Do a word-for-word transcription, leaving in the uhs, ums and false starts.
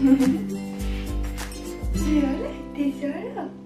¿Se ve el tesoro?